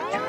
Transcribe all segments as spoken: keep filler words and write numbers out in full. We'll be right back.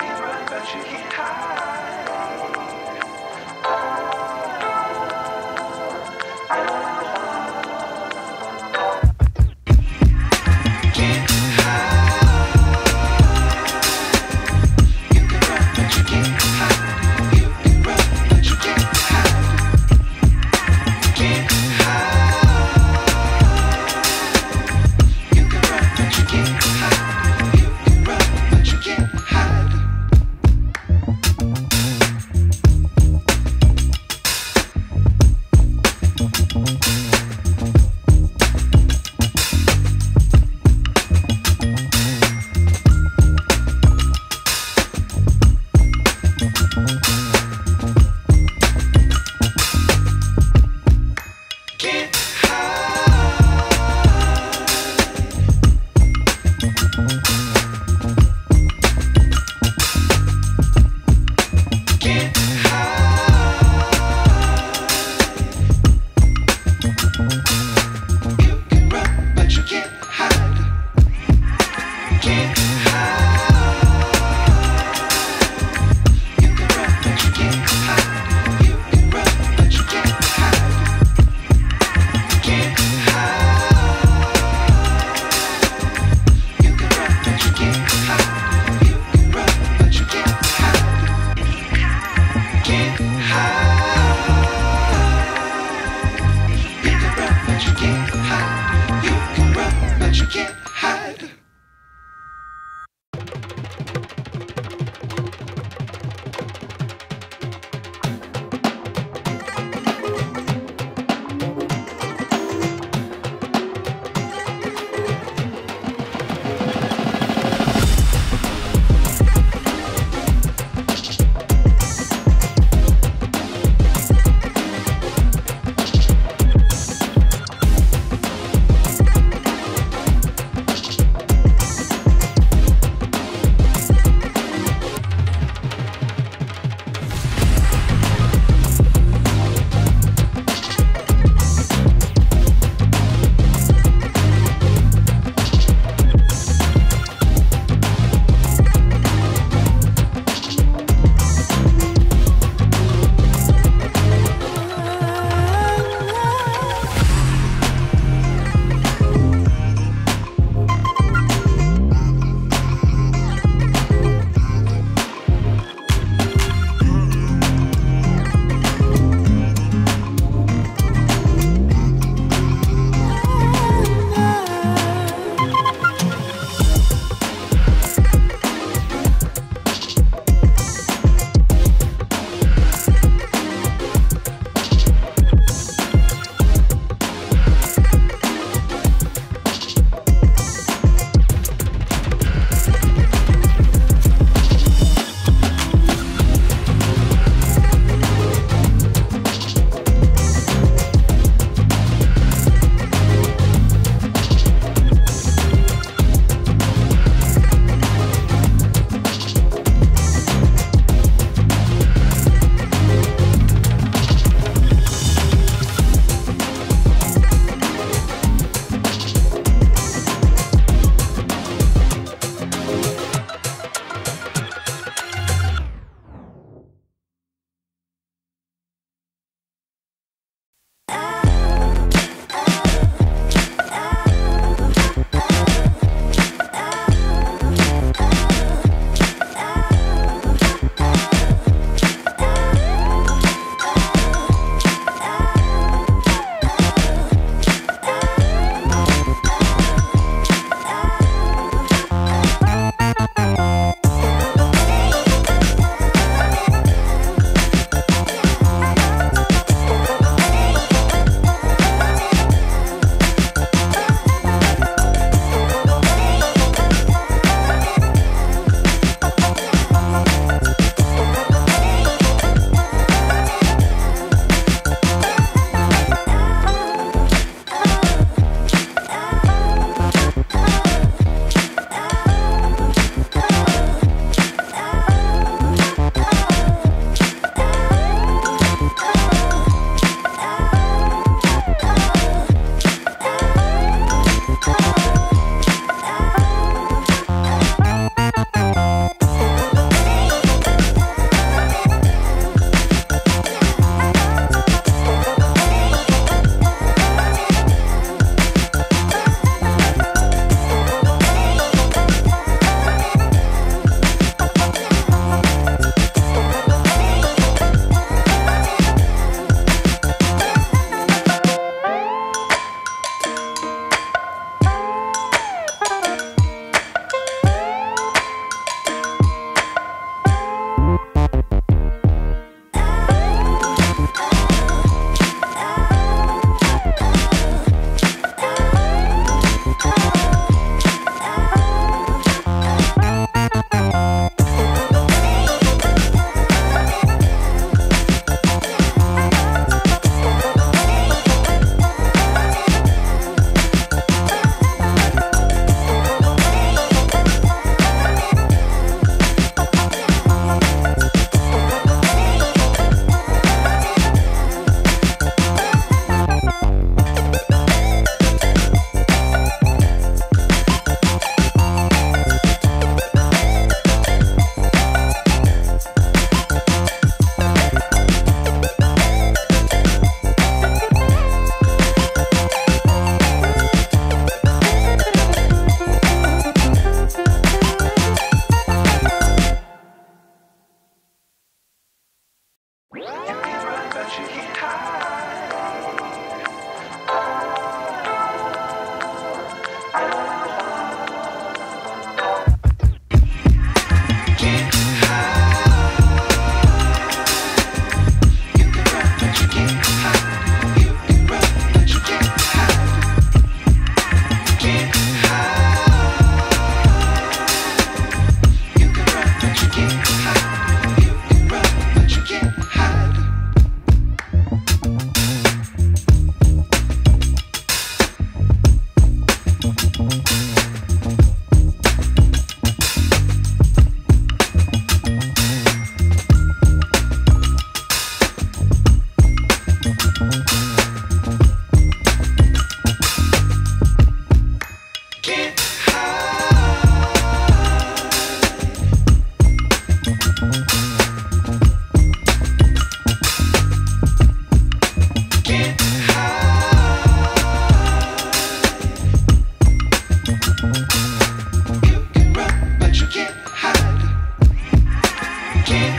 You can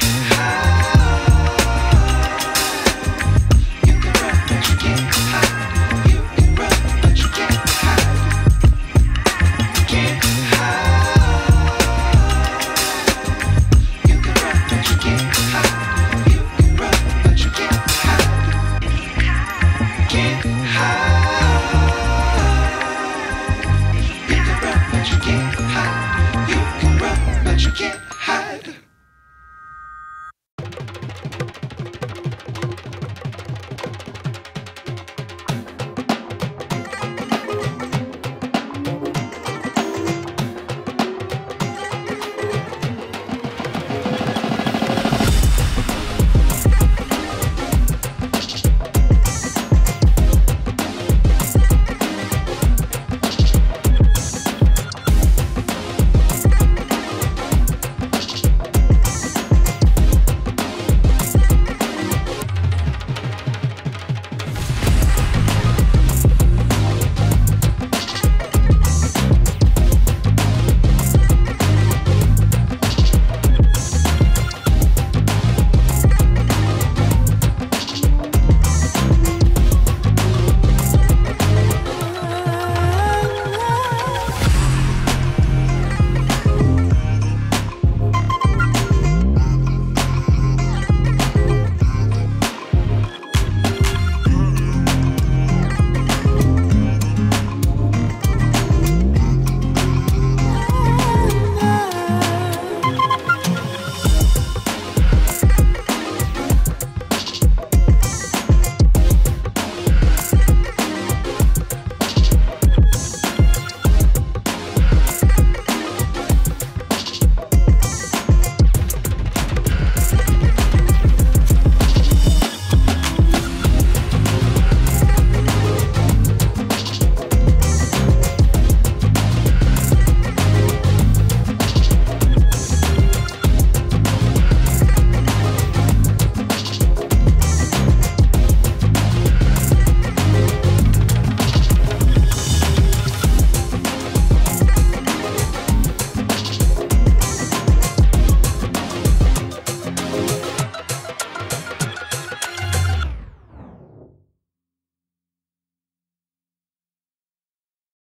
run, but you can't hide.